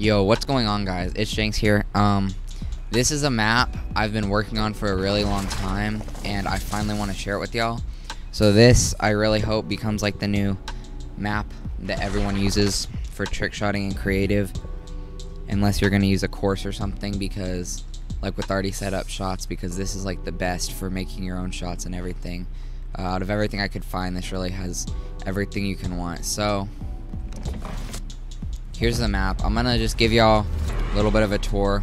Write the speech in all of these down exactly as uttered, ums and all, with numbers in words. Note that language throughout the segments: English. Yo, what's going on, guys? It's Shanks here. Um, this is a map I've been working on for a really long time, and I finally want to share it with y'all. So this, I really hope, becomes like the new map that everyone uses for trick shotting and creative, unless you're going to use a course or something, because like with already set up shots, because this is like the best for making your own shots and everything. Uh, out of everything I could find, this really has everything you can want. So here's the map. I'm gonna just give y'all a little bit of a tour.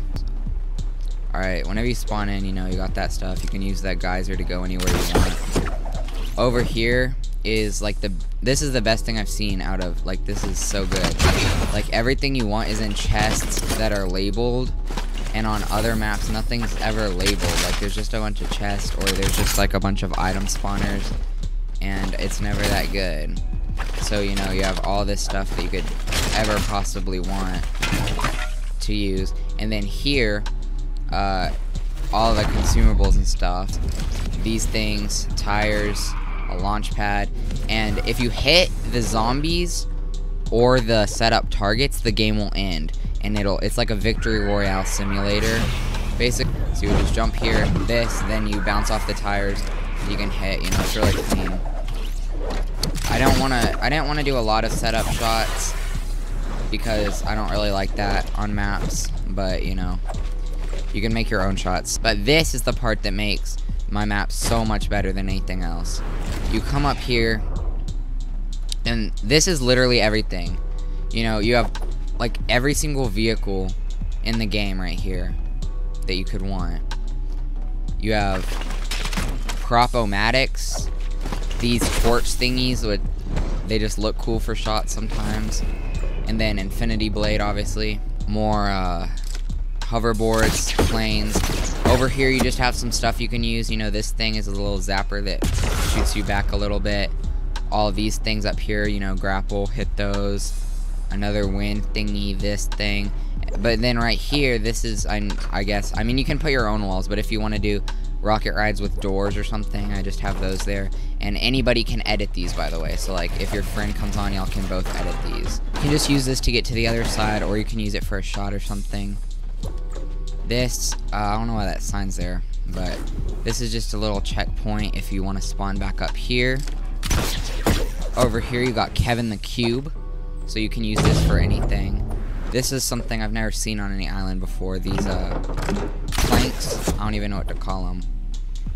Alright, whenever you spawn in, you know, you got that stuff. You can use that geyser to go anywhere you want. Over here is like the this is the best thing I've seen out of, like, this is so good. Like, everything you want is in chests that are labeled, and on other maps nothing's ever labeled. Like, there's just a bunch of chests, or there's just like a bunch of item spawners, and it's never that good. So, you know, you have all this stuff that you could ever possibly want to use. And then here, uh, all the consumables and stuff, these things, tires, a launch pad, and if you hit the zombies or the setup targets, the game will end. And it'll, it's like a victory royale simulator, basically. So you just jump here, this, then you bounce off the tires, you can hit, you know, it's really clean. I don't wanna, I didn't wanna do a lot of setup shots because I don't really like that on maps, but you know, you can make your own shots. But this is the part that makes my map so much better than anything else. You come up here, and this is literally everything. You know, you have like every single vehicle in the game right here that you could want. You have prop-o-matics, these torch thingies, with they just look cool for shots sometimes, and then Infinity Blade, obviously. More uh, hoverboards, planes. Over here you just have some stuff you can use. You know, this thing is a little zapper that shoots you back a little bit. All these things up here, you know, grapple, hit those. Another wind thingy, this thing. But then right here, this is, I, I guess, I mean, you can put your own walls, but if you want to do rocket rides with doors or something, I just have those there. And anybody can edit these, by the way. So, like, if your friend comes on, y'all can both edit these. You can just use this to get to the other side, or you can use it for a shot or something. This, uh, I don't know why that sign's there, but this is just a little checkpoint if you want to spawn back up here. Over here, you got Kevin the Cube, so you can use this for anything. This is something I've never seen on any island before. These uh, planks, I don't even know what to call them,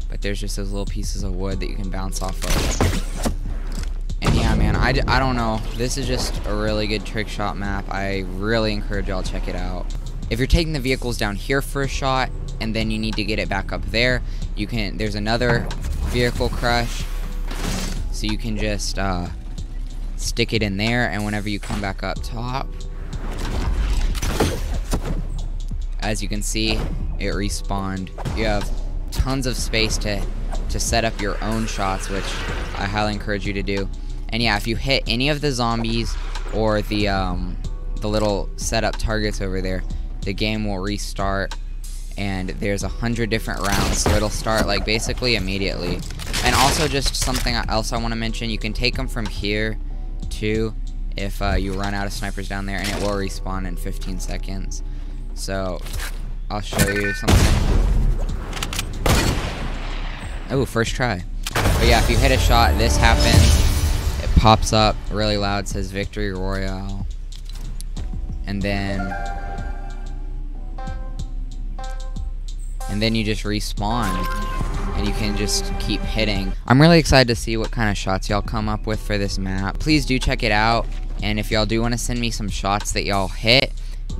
but there's just those little pieces of wood that you can bounce off of. And yeah, man, I, I don't know. This is just a really good trick shot map. I really encourage y'all to check it out. If you're taking the vehicles down here for a shot, and then you need to get it back up there, you can. There's another vehicle crush, so you can just uh, stick it in there, and whenever you come back up top, as you can see, it respawned. You have tons of space to to set up your own shots, which I highly encourage you to do. And yeah, if you hit any of the zombies or the um, the little setup targets over there, the game will restart. And there's a hundred different rounds, so it'll start like basically immediately. And also, just something else I want to mention: you can take them from here too if uh, you run out of snipers down there, and it will respawn in fifteen seconds. So I'll show you something. Oh, first try. But yeah, if you hit a shot, this happens. It pops up really loud, says Victory Royale. And then and then you just respawn, and you can just keep hitting. I'm really excited to see what kind of shots y'all come up with for this map. Please do check it out, and if y'all do want to send me some shots that y'all hit,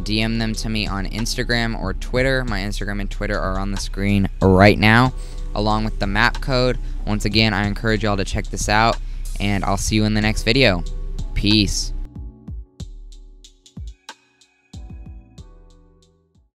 D M them to me on Instagram or Twitter. My Instagram and Twitter are on the screen right now, along with the map code. Once again, I encourage y'all to check this out, and I'll see you in the next video. Peace.